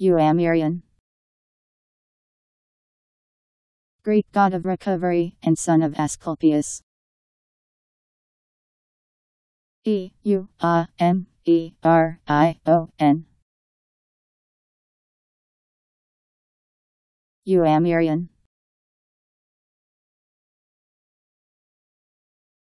Euamerion, Greek god of recovery and son of Asclepius. Euamerion.